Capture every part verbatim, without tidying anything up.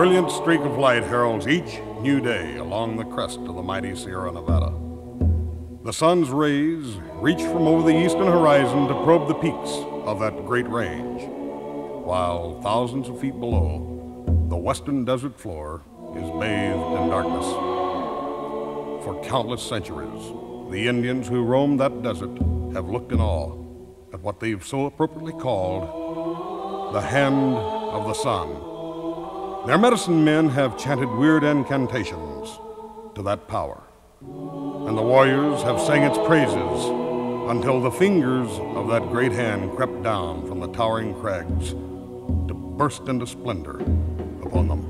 brilliant streak of light heralds each new day along the crest of the mighty Sierra Nevada. The sun's rays reach from over the eastern horizon to probe the peaks of that great range, while thousands of feet below, the western desert floor is bathed in darkness. For countless centuries, the Indians who roamed that desert have looked in awe at what they've so appropriately called the hand of the sun. Their medicine men have chanted weird incantations to that power, and the warriors have sang its praises until the fingers of that great hand crept down from the towering crags to burst into splendor upon them.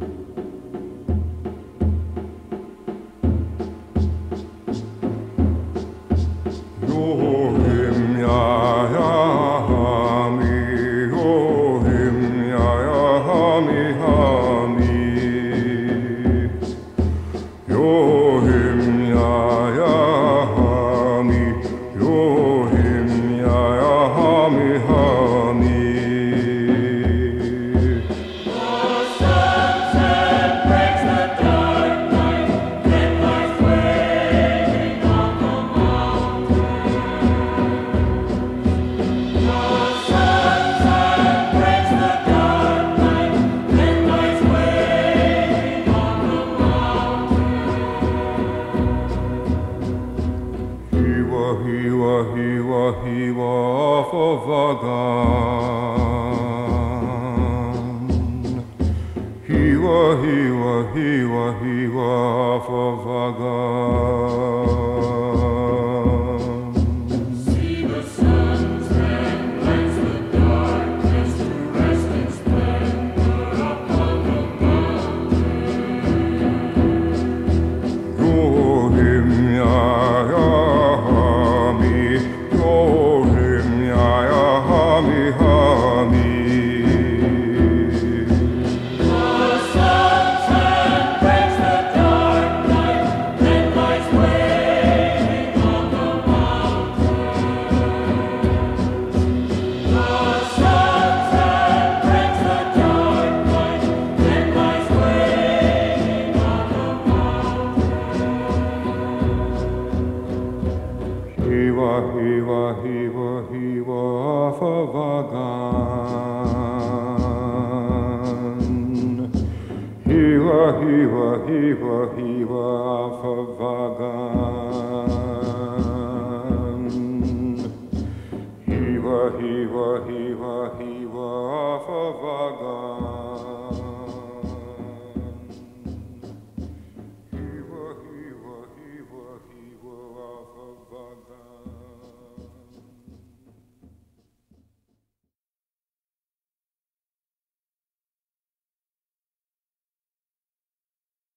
Hiva, hiva, hiva, hiva, favagan.